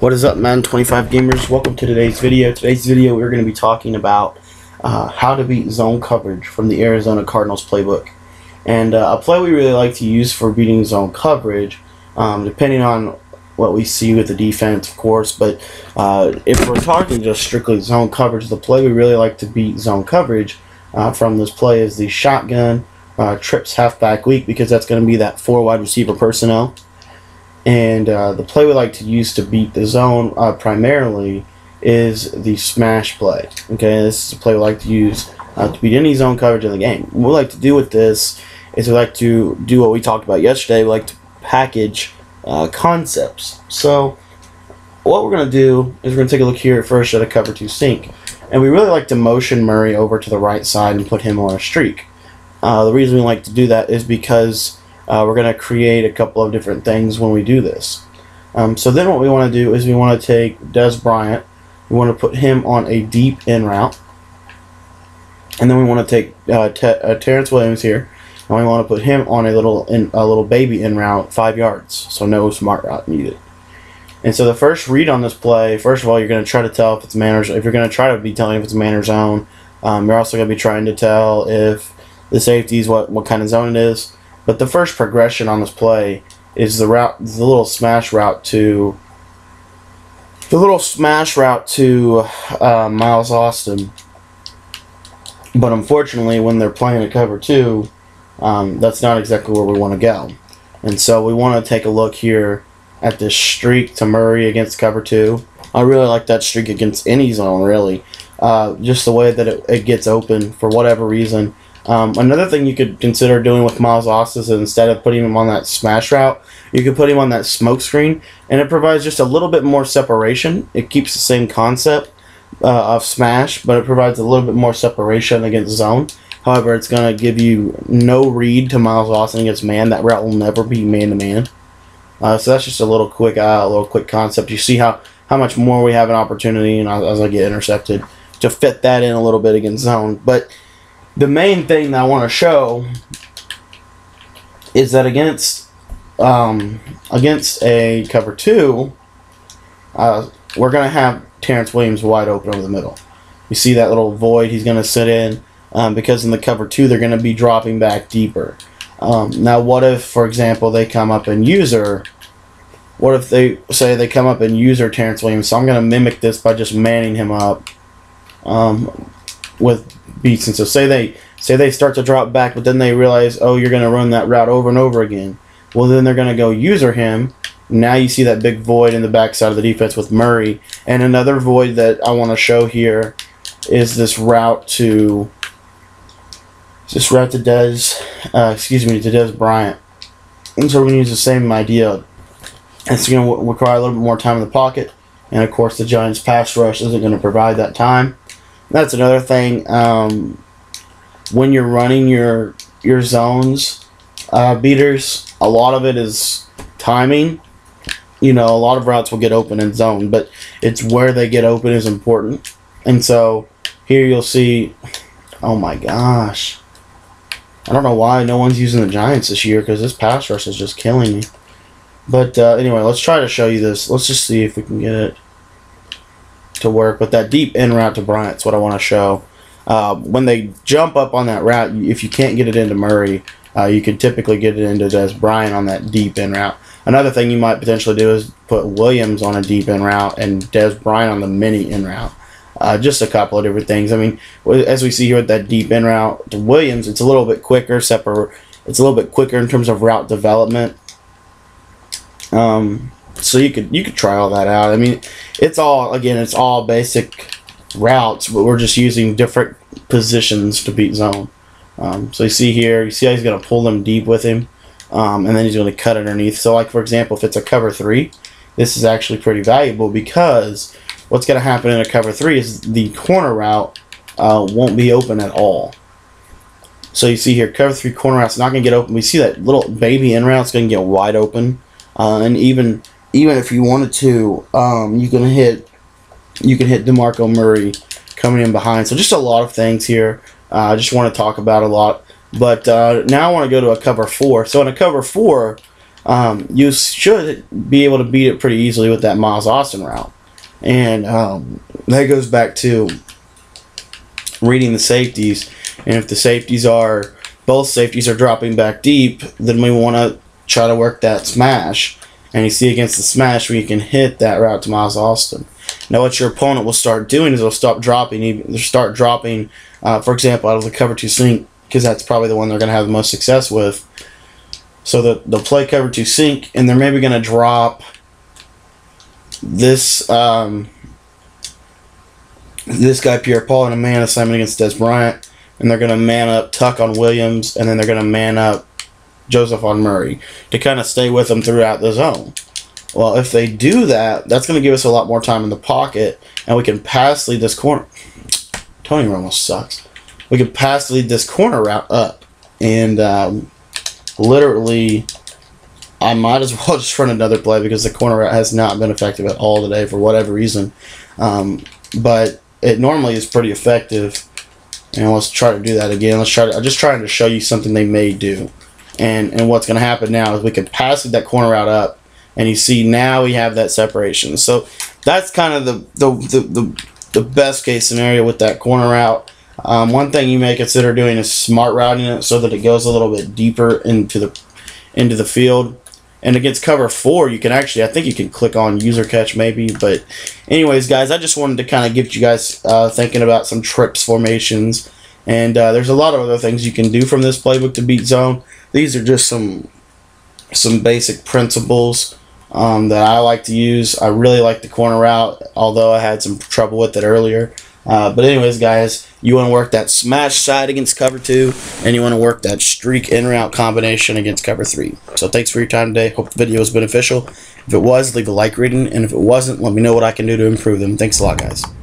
What is up, man? 25 gamers, welcome to today's video. Today's video we're going to be talking about how to beat zone coverage from the Arizona Cardinals playbook, and a play we really like to use for beating zone coverage, depending on what we see with the defense, of course, but if we're talking just strictly zone coverage, the play we really like to beat zone coverage from this play is the shotgun trips halfback leak, because that's going to be that four wide receiver personnel. And the play we like to use to beat the zone primarily is the smash play. Okay, this is the play we like to use to beat any zone coverage in the game. What we like to do with this is we like to do what we talked about yesterday. We like to package concepts. So what we're going to do is we're going to take a look here first at a cover two sink. And we really like to motion Murray over to the right side and put him on a streak. The reason we like to do that is because we're going to create a couple of different things when we do this. So then what we want to do is we want to take Dez Bryant. We want to put him on a deep in route. And then we want to take Terrence Williams here. And we want to put him on a little baby in route, 5 yards. So no smart route needed. And so the first read on this play, first of all, you're going to try to tell if it's man or zone. If you're going to try to be telling if it's man or zone, you're also going to be trying to tell if the safety is what kind of zone it is. But the first progression on this play is the little smash route to Miles Austin. But unfortunately, when they're playing a cover two, that's not exactly where we want to go. And so we want to take a look here at this streak to Murray against cover two. I really like that streak against any zone, really. Just the way that it gets open for whatever reason. Another thing you could consider doing with Miles Austin is instead of putting him on that smash route, you could put him on that smoke screen, and it provides just a little bit more separation. It keeps the same concept of smash, but it provides a little bit more separation against zone. However, it's going to give you no read to Miles Austin against man. That route will never be man-to-man. So that's just a little quick concept. You see how much more we have an opportunity, and as I get intercepted, to fit that in a little bit against zone. But the main thing that I want to show is that against a cover two, we're going to have Terrence Williams wide open over the middle. You see that little void he's going to sit in, because in the cover two they're going to be dropping back deeper. Now what if, for example, they come up and user, what if they say they come up and user Terrence Williams? So I'm going to mimic this by just manning him up with beats. And so say they start to drop back, but then they realize, oh, you're going to run that route over and over again. Well, then they're going to go user him. Now you see that big void in the backside of the defense with Murray. And another void that I want to show here is this route to Dez Bryant. And so we're going to use the same idea. It's going to require a little bit more time in the pocket, and of course the Giants pass rush isn't going to provide that time. That's another thing. When you're running your zones beaters, a lot of it is timing. You know, a lot of routes will get open in zone, but it's where they get open is important. And so here you'll see, oh my gosh, I don't know why no one's using the Giants this year, because this pass rush is just killing me. But anyway, let's try to show you this. Let's just see if we can get it to work. But that deep in route to Bryant's what I want to show. When they jump up on that route, if you can't get it into Murray, you can typically get it into Dez Bryant on that deep in route. Another thing you might potentially do is put Williams on a deep in route and Dez Bryant on the mini in route. Just a couple of different things. I mean, as we see here with that deep in route to Williams, it's a little bit quicker. It's a little bit quicker in terms of route development. So you could try all that out. I mean, it's all basic routes, but we're just using different positions to beat zone. So you see here, you see how he's going to pull them deep with him, and then he's going to cut underneath. So like, for example, if it's a cover three, this is actually pretty valuable, because what's going to happen in a cover three is the corner route won't be open at all. So you see here, cover three corner route's not going to get open. We see that little baby in route's going to get wide open, and even if you wanted to, you can hit DeMarco Murray coming in behind. So just a lot of things here. I just want to talk about a lot. But now I want to go to a cover four. So in a cover four, you should be able to beat it pretty easily with that Miles Austin route. And that goes back to reading the safeties. And if the safeties are, both safeties are dropping back deep, then we want to try to work that smash. And you see against the smash where you can hit that route to Miles Austin. Now what your opponent will start doing is they'll stop dropping, for example, out of the cover two sink, because that's probably the one they're going to have the most success with. So they'll play cover two sink, and they're maybe going to drop this this guy Pierre Paul in a man assignment against Dez Bryant, and they're going to man up Tuck on Williams, and then they're going to man up Joseph on Murray to kind of stay with them throughout the zone. Well, if they do that, that's going to give us a lot more time in the pocket, and we can pass lead this corner. Tony Romo sucks. We can pass lead this corner route up, and literally, I might as well just run another play because the corner route has not been effective at all today for whatever reason. But it normally is pretty effective, and let's try to do that again. Let's try to, I'm just trying to show you something they may do. And what's going to happen now is we can pass that corner route up, and you see now we have that separation. So that's kind of the best case scenario with that corner route. One thing you may consider doing is smart routing it so that it goes a little bit deeper into the field. And against cover four, you can actually, I think you can click on user catch maybe. But anyways, guys, I just wanted to kind of get you guys thinking about some trips, formations. And there's a lot of other things you can do from this playbook to beat zone. These are just some basic principles that I like to use. I really like the corner route, although I had some trouble with it earlier. But anyways, guys, you want to work that smash side against cover two, and you want to work that streak in route combination against cover three. So thanks for your time today. Hope the video was beneficial. If it was, leave a like rating, and if it wasn't, let me know what I can do to improve them. Thanks a lot, guys.